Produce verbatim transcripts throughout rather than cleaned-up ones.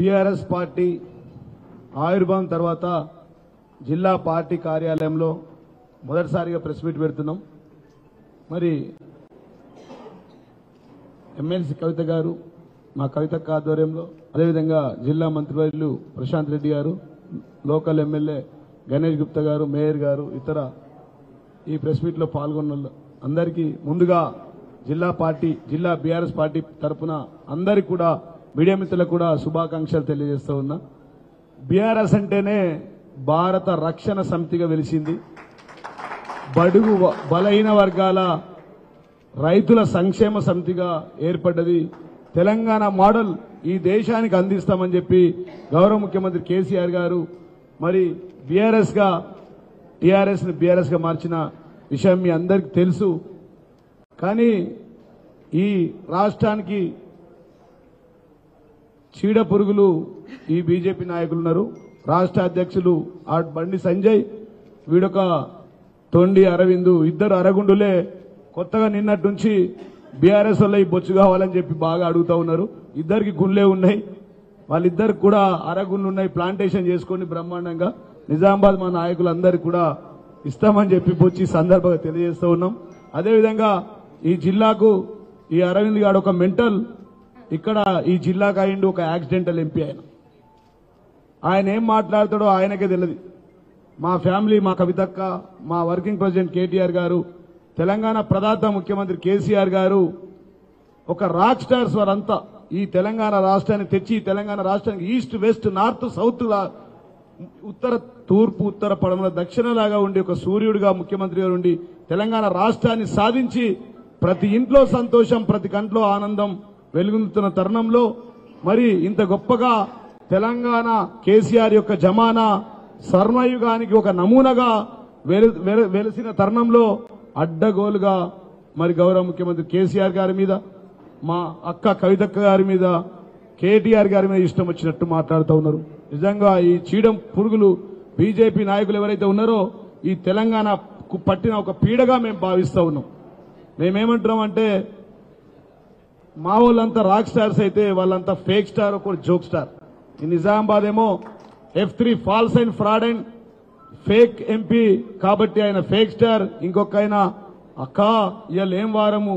BRS party ఆవిర్భావం తర్వాత జిల్లా పార్టీ కార్యాలయంలో మొదటిసారిగా ప్రెస్ మీట్ పెడుతున్నాం. మరి ఎమ్మెల్సీ కవిత గారు మా కవిత ఆధ్వర్యంలో, అదేవిధంగా జిల్లా మంత్రివర్యులు ప్రశాంత్ రెడ్డి గారు, లోకల్ ఎమ్మెల్యే గణేష్ గుప్తా గారు, మేయర్ గారు, ఇతర ఈ ప్రెస్ మీట్లో పాల్గొన్న అందరికీ ముందుగా జిల్లా పార్టీ జిల్లా బీఆర్ఎస్ పార్టీ తరఫున అందరికీ కూడా మీడియా మిత్రులకు కూడా శుభాకాంక్షలు తెలియజేస్తూ ఉన్నా. బీఆర్ఎస్ అంటేనే భారత రక్షణ సమితిగా వెలిసింది. బడుగు బలహీన వర్గాల రైతుల సంక్షేమ సమితిగా ఏర్పడ్డది. తెలంగాణ మోడల్ ఈ దేశానికి అందిస్తామని చెప్పి గౌరవ ముఖ్యమంత్రి కేసీఆర్ గారు మరి బీఆర్ఎస్ గా టీఆర్ఎస్ ని బీఆర్ఎస్ గా మార్చిన విషయం మీ అందరికీ తెలుసు. కానీ ఈ రాష్ట్రానికి చీడ పురుగులు ఈ బీజేపీ నాయకులున్నారు. రాష్ట్ర అధ్యక్షులు ఆట్ బండి సంజయ్, వీడొక తొండి అరవింద్, ఇద్దరు అరగుండులే కొత్తగా నిన్నటి నుంచి బీఆర్ఎస్ వల్ల ఈ బొచ్చు కావాలని చెప్పి బాగా అడుగుతా ఉన్నారు. ఇద్దరికి గుండ్లే ఉన్నాయి, వాళ్ళిద్దరికి కూడా అరగుండ్లు ఉన్నాయి. ప్లాంటేషన్ చేసుకొని బ్రహ్మాండంగా నిజామాబాద్ మా నాయకులందరికీ కూడా ఇస్తామని చెప్పి బొచ్చి సందర్భంగా తెలియజేస్తూ ఉన్నాం. అదేవిధంగా ఈ జిల్లాకు ఈ అరవింద్ గారు ఒక మెంటల్. ఇక్కడ ఈ జిల్లాకు అయిండు ఒక యాక్సిడెంటల్ ఎంపీ. ఆయన ఆయన ఏం మాట్లాడతాడో ఆయనకే తెలియదు. మా ఫ్యామిలీ, మా కవితక్క, మా వర్కింగ్ ప్రెసిడెంట్ కేటీఆర్ గారు, తెలంగాణ ప్రధాత ముఖ్యమంత్రి కేసీఆర్ గారు ఒక రాక్ స్టార్స్ వారంతా ఈ తెలంగాణ రాష్ట్రాన్ని తెచ్చి తెలంగాణ రాష్ట్రానికి ఈస్ట్ వెస్ట్ నార్త్ సౌత్ లా ఉత్తర తూర్పు ఉత్తర పడమల దక్షిణలాగా ఉండి ఒక సూర్యుడిగా ముఖ్యమంత్రి గారు ఉండి తెలంగాణ రాష్ట్రాన్ని సాధించి ప్రతి ఇంట్లో సంతోషం, ప్రతి కంట్లో ఆనందం వెలుగుతున్న తరుణంలో మరి ఇంత గొప్పగా తెలంగాణ కేసీఆర్ యొక్క జమానా స్వర్ణయుగానికి ఒక నమూనాగా వెలిసిన తరుణంలో అడ్డగోలుగా మరి గౌరవ ముఖ్యమంత్రి కేసీఆర్ గారి మీద, మా అక్క కవితక్క గారి మీద, కేటీఆర్ గారి మీద ఇష్టం వచ్చినట్టు మాట్లాడుతూ ఉన్నారు. నిజంగా ఈ చీడం పురుగులు బీజేపీ నాయకులు ఎవరైతే ఉన్నారో ఈ తెలంగాణకు పట్టిన ఒక పీడగా మేము భావిస్తూ ఉన్నాం. మేమేమంటున్నాం అంటే మా వాళ్ళంతా రాక్ స్టార్స్ అయితే వాళ్ళంతా ఫేక్ స్టార్, ఒక జోక్ స్టార్. ఈ నిజామాబాద్ ఏమో F three false and fraud and fake MP కాబట్టి ఆయన ఫేక్ స్టార్. ఇంకొక ఆయన అక్క ఇవాళ ఏం వారము,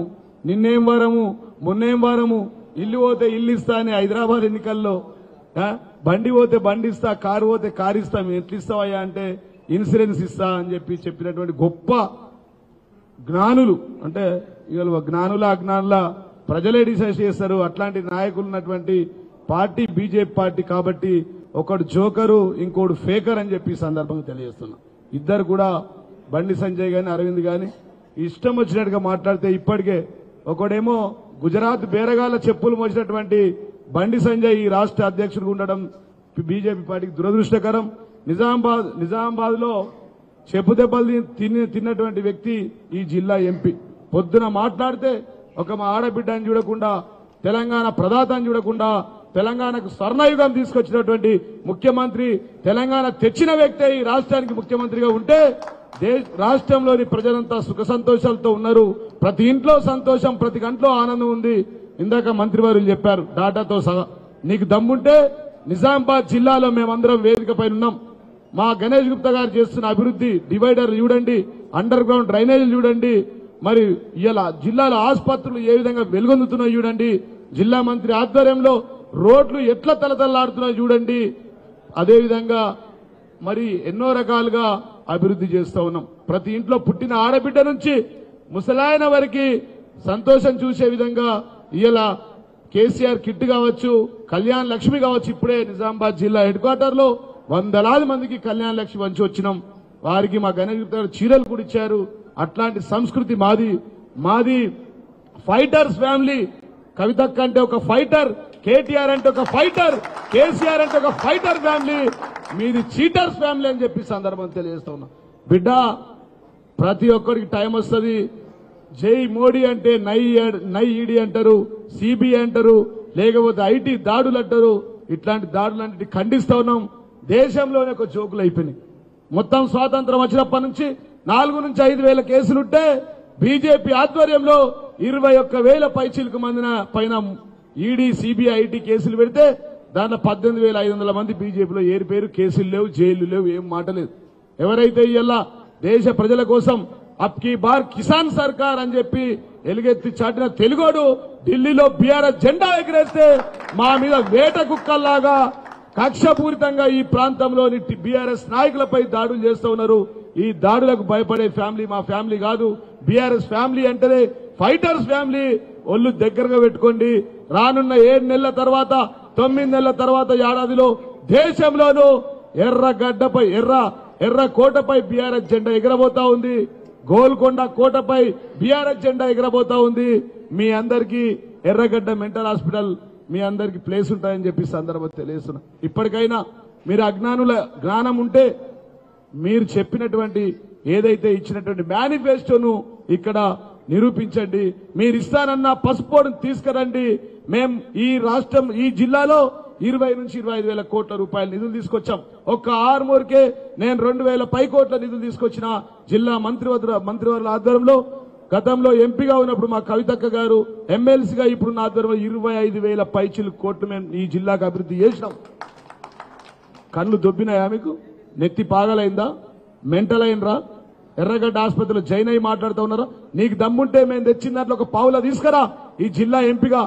నిన్నేం వారము, మొన్నేం వారము, ఇల్లు పోతే ఇల్లు ఇస్తా అని హైదరాబాద్ ఎన్నికల్లో, బండి పోతే బండి ఇస్తా, కారు పోతే కారు ఇస్తా, ఎట్లు ఇస్తావయ్యా అంటే ఇన్సూరెన్స్ ఇస్తా అని చెప్పి చెప్పినటువంటి గొప్ప జ్ఞానులు. అంటే ఇవాళ జ్ఞానుల అజ్ఞానుల ప్రజలే డిసైడ్ చేస్తారు. అట్లాంటి నాయకులు ఉన్నటువంటి పార్టీ బీజేపీ పార్టీ కాబట్టి ఒకడు జోకరు, ఇంకోడు ఫేకర్ అని చెప్పి సందర్భంగా తెలియజేస్తున్నా. ఇద్దరు కూడా బండి సంజయ్ గాని అరవింద్ గాని ఇష్టం వచ్చినట్టుగా మాట్లాడితే ఇప్పటికే ఒకడేమో గుజరాత్ బేరగాళ్ళ చెప్పులు మోసినటువంటి బండి సంజయ్ ఈ రాష్ట్ర అధ్యక్షుడిగా ఉండడం బీజేపీ పార్టీకి దురదృష్టకరం. నిజామాబాద్ నిజామాబాద్ లో చెప్పు దెబ్బలు తిని తిన్నటువంటి వ్యక్తి ఈ జిల్లా ఎంపీ. పొద్దున మాట్లాడితే ఒక మా ఆడబిడ్డని చూడకుండా, తెలంగాణ ప్రదాతని చూడకుండా, తెలంగాణకు స్వర్ణయుగం తీసుకొచ్చినటువంటి ముఖ్యమంత్రి, తెలంగాణ తెచ్చిన వ్యక్తే ఈ రాష్ట్రానికి ముఖ్యమంత్రిగా ఉంటే రాష్ట్రంలోని ప్రజలంతా సుఖ సంతోషాలతో ఉన్నారు. ప్రతి ఇంట్లో సంతోషం, ప్రతి గంటలో ఆనందం ఉంది. ఇందాక మంత్రివర్యులు చెప్పారు డాటాతో సహా. నీకు దమ్ముంటే నిజామాబాద్ జిల్లాలో మేమందరం వేదిక పైన ఉన్నాం. మా గణేష్ గుప్తా గారు చేస్తున్న అభివృద్ధి, డివైడర్ చూడండి, అండర్ గ్రౌండ్ డ్రైనేజీలు చూడండి, మరి ఇలా జిల్లాలో ఆసుపత్రులు ఏ విధంగా వెలుగొందుతున్నాయో చూడండి, జిల్లా మంత్రి ఆధ్వర్యంలో రోడ్లు ఎట్లా తలతల్లాడుతున్నాయో చూడండి, అదేవిధంగా మరి ఎన్నో రకాలుగా అభివృద్ధి చేస్తూ ఉన్నాం. ప్రతి ఇంట్లో పుట్టిన ఆడబిడ్డ నుంచి ముసలాయన వారికి సంతోషం చూసే విధంగా ఇలా కేసీఆర్ కిట్ కావచ్చు, కళ్యాణ్ లక్ష్మి కావచ్చు, ఇప్పుడే నిజామాబాద్ జిల్లా హెడ్ క్వార్టర్ లో వందలాది మందికి కళ్యాణ్ లక్ష్మి వంచి వచ్చినాం. వారికి మా గణేష్ గుప్తా గారు చీరలు కూడా ఇచ్చారు. అట్లాంటి సంస్కృతి మాది మాది ఫైటర్స్ ఫ్యామిలీ. కవితక్క అంటే ఒక ఫైటర్, కేటీఆర్ అంటే ఒక ఫైటర్, కేసీఆర్ అంటే ఒక ఫైటర్ ఫ్యామిలీ, మీది చీటర్స్ ఫ్యామిలీ అని చెప్పి సందర్భం తెలియజేస్తా ఉన్నా. బిడ్డ, ప్రతి ఒక్కరికి టైం వస్తుంది. జై మోడీ అంటే నై నై ఈడీ అంటారు, సిబిఐ అంటారు, లేకపోతే ఐటీ దాడులు అంటారు. ఇట్లాంటి దాడులన్నిటి ఖండిస్తా ఉన్నాం. దేశంలోనే ఒక జోకులు అయిపోయినాయి. మొత్తం స్వాతంత్రం వచ్చినప్పటి నుంచి నాలుగు నుంచి ఐదు వేల కేసులుంటే బీజేపీ ఆధ్వర్యంలో ఇరవై ఒక్క వేల పైచీలకు మందిన పైన ఈడీ సిబిఐ ఐటీ కేసులు పెడితే దాంట్లో పద్దెనిమిది వేల ఐదు వందల మంది బీజేపీలో ఏరిపేరు, కేసులు లేవు, జైలు లేవు, ఏం మాట లేదు. ఎవరైతే ఇయల్లా దేశ ప్రజల కోసం అప్కి బార్ కిసాన్ సర్కార్ అని చెప్పి ఎలుగెత్తి చాటిన తెలుగోడు ఢిల్లీలో బీఆర్ఎస్ జెండా ఎగరేస్తే మా మీద వేట కుక్కల్లాగా కక్షపూరితంగా ఈ ప్రాంతంలోని బీఆర్ఎస్ నాయకులపై దాడులు చేస్తూ ఉన్నారు. ఈ దాడులకు భయపడే ఫ్యామిలీ మా ఫ్యామిలీ కాదు. బీఆర్ఎస్ ఫ్యామిలీ అంటేనే ఫైటర్స్ ఫ్యామిలీ. ఒళ్ళు దగ్గరగా పెట్టుకోండి. రానున్న ఏడు నెలల తర్వాత, తొమ్మిది నెలల తర్వాత, ఏడాదిలో దేశంలోనూ ఎర్రగడ్డపై ఎర్ర ఎర్ర కోటపై బీఆర్ఎస్ జెండా ఎగరబోతా ఉంది. గోల్కొండ కోటపై బీఆర్ఎస్ జెండా ఎగరబోతా ఉంది. మీ అందరికీ ఎర్రగడ్డ మెంటల్ హాస్పిటల్ మీ అందరికీ ప్లేస్ ఉంటాయని చెప్పి సందర్భం తెలియస్తున్నా. ఇప్పటికైనా మీరు అజ్ఞానుల జ్ఞానం ఉంటే మీరు చెప్పినటువంటి ఏదైతే ఇచ్చినటువంటి మేనిఫెస్టోను ఇక్కడ నిరూపించండి. మీరు ఇస్తానన్న పసుపోర్డును తీసుకురండి. మేం ఈ రాష్ట్రం ఈ జిల్లాలో ఇరవై నుంచి ఇరవై ఐదు వేల కోట్ల రూపాయల నిధులు తీసుకొచ్చాం. ఒక్క ఆరుమూరుకే నేను రెండు వేల పై కోట్ల నిధులు తీసుకొచ్చిన జిల్లా మంత్రివర్గ మంత్రివర్ల ఆధ్వర్యంలో, గతంలో ఎంపీగా ఉన్నప్పుడు మా కవితక్క గారు, ఎమ్మెల్సీగా ఇప్పుడున్న ఆధ్వర్యంలో ఇరవై ఐదు వేల పైచిలు కోట్లు మేము ఈ జిల్లాకు అభివృద్ధి చేసినాం. కళ్ళు దొబ్బినాయా మీకు? నెత్తి పాగలైందా? మెంటల్ అయినరా? ఎర్రగడ్డ ఆసుపత్రిలో జైన్ అయి మాట్లాడుతూ ఉన్నారా? నీకు దమ్ముంటే మేము తెచ్చిన దాంట్లో ఒక పావులా తీసుకురా. ఈ జిల్లా ఎంపీగా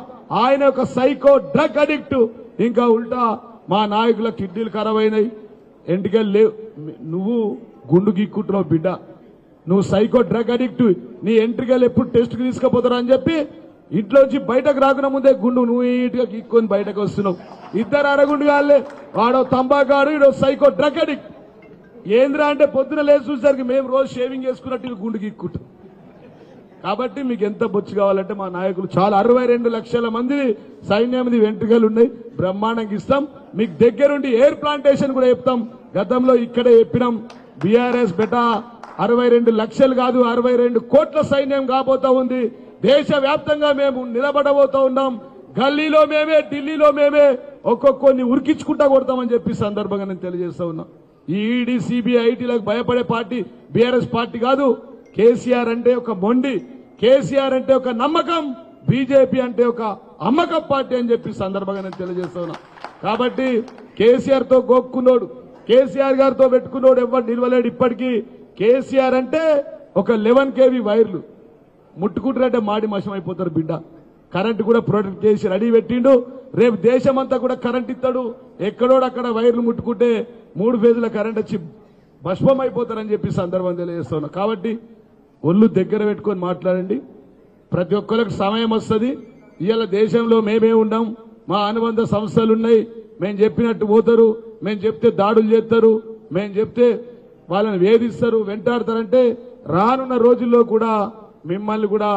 ఆయన ఒక సైకో డ్రగ్ అడిక్ట్. ఇంకా ఉల్టా మా నాయకుల కిడ్నీలు ఖరాబ్ అయినాయి, ఎంటికలు లేవు. నువ్వు గుండు గీక్కుంటున్నావు బిడ్డ, నువ్వు సైకో డ్రగ్ అడిక్ట్. నీ ఎంట్రికలు ఎప్పుడు టెస్ట్కి తీసుకుపోతారు అని చెప్పి ఇంట్లోంచి బయటకు రాకుండా ముందే గుండు నువ్వు నీట్గా గీక్కొని బయటకు వస్తున్నావు. ఇద్దరు అరగుండు కాళ్ళే, వాడో తంబాకాడు, ఈడో సైకో డ్రగ్ అడిక్ట్. ఏంద్రా అంటే పొద్దున లేచి చూసేసరికి మేము రోజు షేవింగ్ చేసుకున్నట్టు గుండు గీక్కుంటాం. కాబట్టి మీకు ఎంత బొచ్చు కావాలంటే మా నాయకులు చాలా అరవై రెండు లక్షల మంది సైన్యానికి వెంట్రుకలు ఉన్నాయి, బ్రహ్మాండంగా ఇస్తాం. మీకు దగ్గరుండి ఎయిర్ ప్లాంటేషన్ కూడా చెప్తాం. గతంలో ఇక్కడే చెప్పినాం, బీఆర్ఎస్ బెటా అరవై రెండు లక్షలు కాదు అరవై రెండు కోట్ల సైన్యం కాబోతా ఉంది. దేశవ్యాప్తంగా మేము నిలబడబోతా ఉన్నాం. గల్లీలో మేమే, ఢిల్లీలో మేమే, ఒక్కొక్కరిని ఉరికించుకుంటా కొడతామని చెప్పి సందర్భంగా నేను తెలియజేస్తా ఉన్నా. ఈడీ సిబిఐ ఐటీలకు భయపడే పార్టీ బీఆర్ఎస్ పార్టీ కాదు. కేసీఆర్ అంటే ఒక మొండి, కేసీఆర్ అంటే ఒక నమ్మకం, బీజేపీ అంటే ఒక అమ్మకం పార్టీ అని చెప్పి సందర్భంగా నేను తెలియజేస్తా ఉన్నా. కాబట్టి కేసీఆర్ తో గోక్కున్నాడు, కేసీఆర్ గారితో పెట్టుకున్నాడు, ఎవరు నిలవలేడు ఇప్పటికీ. కేసీఆర్ అంటే ఒక లెవెన్ కేవీ వైర్లు ముట్టుకుంటారంటే మాడి మశం అయిపోతారు బిడ్డ. కరెంటు కూడా ప్రొటెక్ట్ చేసి రెడీ పెట్టిండు. రేపు దేశమంతా కూడా కరెంట్ ఇస్తాడు. ఎక్కడోడక్కడ వైర్లు ముట్టుకుంటే మూడు ఫేజుల కరెంట్ వచ్చి భస్మం అయిపోతారని చెప్పి సందర్భం తెలియజేస్తా ఉన్నా. కాబట్టి ఒళ్ళు దగ్గర పెట్టుకొని మాట్లాడండి. ప్రతి ఒక్కరికి సమయం వస్తుంది. ఇవాళ దేశంలో మేమే ఉన్నాం, మా అనుబంధ సంస్థలు ఉన్నాయి. మేము చెప్పినట్టు పోతారు, మేము చెప్తే దాడులు చేస్తారు, మేము చెప్తే వాళ్ళని వేధిస్తారు, వెంటాడతారంటే రానున్న రోజుల్లో కూడా మిమ్మల్ని కూడా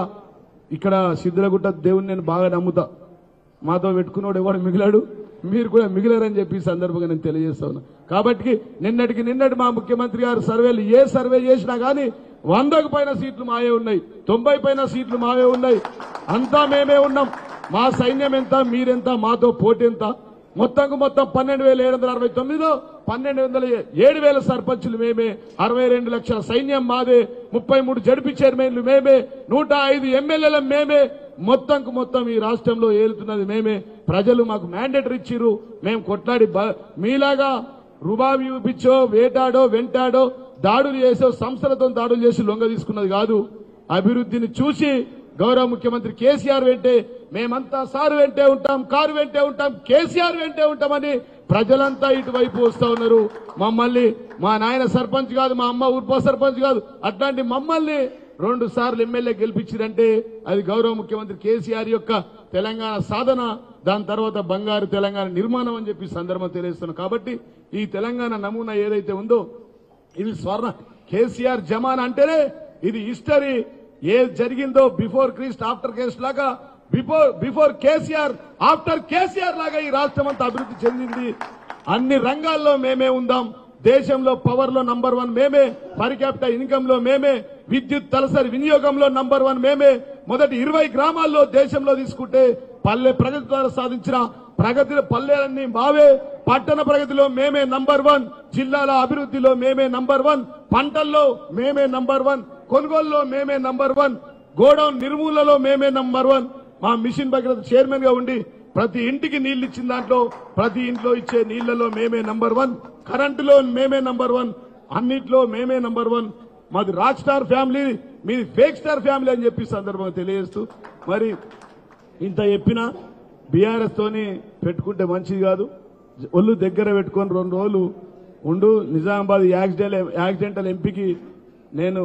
ఇక్కడ సిద్ధులగుట్ట దేవుని నేను బాగా నమ్ముతా. మాతో పెట్టుకున్నాడు ఎవడు మిగిలాడు, మీరు కూడా మిగిలారని చెప్పి సందర్భంగా నేను తెలియజేస్తా ఉన్నా. కాబట్టి నిన్నటికి నిన్నటి మా ముఖ్యమంత్రి గారు సర్వేలు ఏ సర్వే చేసినా కానీ వందకు పైన సీట్లు మావే ఉన్నాయి, తొంభై పైన సీట్లు మావే ఉన్నాయి. అంతా మేమే ఉన్నాం. మా సైన్యం ఎంత, మీరెంత, మాతో పోటీ ఎంత? మొత్తంకు మొత్తం పన్నెండు వేల ఏడు వందల అరవై తొమ్మిదిలో పన్నెండు వందల ఏడు వేల సర్పంచులు మేమే, అరవై రెండు లక్షల సైన్యం మాదే, ముప్పై మూడు జడ్పీ చైర్మన్లు మేమే, నూట ఐదు ఎమ్మెల్యేల మేమే, మొత్తంకు మొత్తం ఈ రాష్ట్రంలో ఏలుతున్నది మేమే. ప్రజలు మాకు మ్యాండేటరీ ఇచ్చిరు. మేము కొట్లాడి మీలాగా రుబాబి ఊపించో, వేటాడో, వెంటాడో, దాడులు చేసో, సంస్థలతో దాడులు చేసి లొంగ తీసుకున్నది కాదు. అభివృద్ధిని చూసి గౌరవ ముఖ్యమంత్రి కేసీఆర్ వెంటే మేమంతా సారు వెంటే ఉంటాం, కారు వెంటే ఉంటాం, కేసీఆర్ వెంటే ఉంటామని ప్రజలంతా ఇటువైపు వస్తా ఉన్నారు. మమ్మల్ని మా నాయన సర్పంచ్ కాదు, మా అమ్మ ఉప సర్పంచ్ కాదు, అట్లాంటి మమ్మల్ని రెండు సార్లు ఎమ్మెల్యే గెలిపించారంటే అది గౌరవ ముఖ్యమంత్రి కేసీఆర్ యొక్క తెలంగాణ సాధన, దాని తర్వాత బంగారు తెలంగాణ నిర్మాణం అని చెప్పి సందర్భం తెలియజేస్తున్నాం. కాబట్టి ఈ తెలంగాణ నమూనా ఏదైతే ఉందో ఇది స్వర్ణ కేసీఆర్ జమానా అంటేనే ఇది హిస్టరీ. ఏది జరిగిందో బిఫోర్ క్రీస్ట్ ఆఫ్టర్ క్రీస్ట్ లాగా, before before KCR after KCR లాగా ఈ రాష్ట్రం అంతా అభివృద్ధి చెందింది. అన్ని రంగాల్లో మేమే ఉందాం. దేశంలో పవర్ లో నంబర్ వన్ మేమే, పర్ క్యాపిటల్ ఇన్కమ్ లో మేమే, విద్యుత్ తలసరి వినియోగంలో నంబర్ వన్ మేమే. మొదటి ఇరవై గ్రామాల్లో దేశంలో తీసుకుంటే పల్లె ప్రగతి ద్వారా సాధించిన ప్రగతిలో పల్లెలన్నీ మావే, పట్టణ ప్రగతిలో మేమే నంబర్ వన్, జిల్లాల అభివృద్ధిలో మేమే నంబర్ వన్, పంటల్లో మేమే నంబర్ వన్, కొనుగోలులో మేమే నంబర్ వన్, గోడౌన్ నిర్మూలనలో మేమే నంబర్ వన్. మా మిషన్ భగీరథ చైర్మన్ గా ఉండి ప్రతి ఇంటికి నీళ్లు ఇచ్చిన దాంట్లో ప్రతి ఇంట్లో ఇచ్చే నీళ్లలో మేమే నంబర్ వన్, కరెంటులో మేమే నంబర్ వన్, అన్నిట్లో మేమే నంబర్ వన్. మాది రాజ్ స్టార్ ఫ్యామిలీ, మీది ఫేక్ స్టార్ ఫ్యామిలీ అని చెప్పి సందర్భంగా తెలియజేస్తూ, మరి ఇంత చెప్పినా బీఆర్ఎస్ తోని పెట్టుకుంటే మంచిది కాదు. ఒళ్ళు దగ్గర పెట్టుకొని రెండు రోజులు ఉండు. నిజామాబాద్ యాక్సిడెంట్ యాక్సిడెంటల్ ఎంపీకి నేను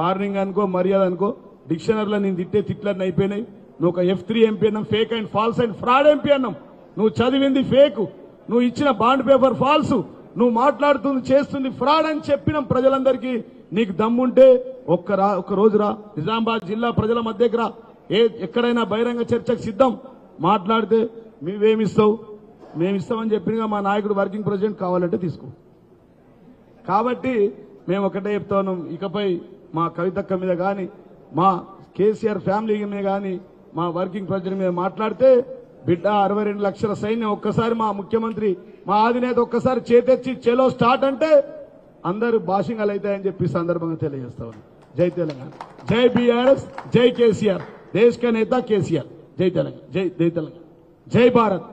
వార్నింగ్ అనుకో మర్యాద అనుకో, డిక్షనరీలో నేను తిట్టే తిట్లని అయిపోయినాయి. నువ్వు ఒక ఎఫ్ త్రీ ఎంపీ అన్నాం, fake and false and fraud MP అన్నాం. నువ్వు చదివింది ఫేక్, నువ్వు ఇచ్చిన బాండ్ పేపర్ ఫాల్స్, నువ్వు మాట్లాడుతుంది చేస్తుంది ఫ్రాడ్ అని చెప్పినాం ప్రజలందరికీ. నీకు దమ్ముంటే ఒక్క రా ఒక్క రోజు రా, నిజామాబాద్ జిల్లా ప్రజల మధ్యకి రా. ఏ ఎక్కడైనా బహిరంగ చర్చకు సిద్ధం. మాట్లాడితే మేమేమిస్తావు, మేమిస్తామని చెప్పినగా మా నాయకుడు వర్కింగ్ ప్రెసిడెంట్ కావాలంటే తీసుకో. కాబట్టి మేము ఒకటే చెప్తా ఉన్నాం, ఇకపై మా కవితక్క మీద కానీ మా కేసీఆర్ ఫ్యామిలీ మీద కానీ మా వర్కింగ్ ప్రెసిడెంట్ మీద మాట్లాడితే బిడ్డ అరవై రెండు లక్షల సైన్యం ఒక్కసారి మా ముఖ్యమంత్రి మా అధినేత ఒక్కసారి చేతెచ్చి చెలో స్టార్ట్ అంటే అందరూ భాషింగాలు అవుతాయని చెప్పి సందర్భంగా తెలియజేస్తా ఉన్నాం. జై తెలంగాణ, జై బీఆర్ఎస్, జై కేసీఆర్, దేశ్ కా నేత కేసీఆర్, జై తెలంగాణ, జై జై తెలంగాణ, జై భారత్.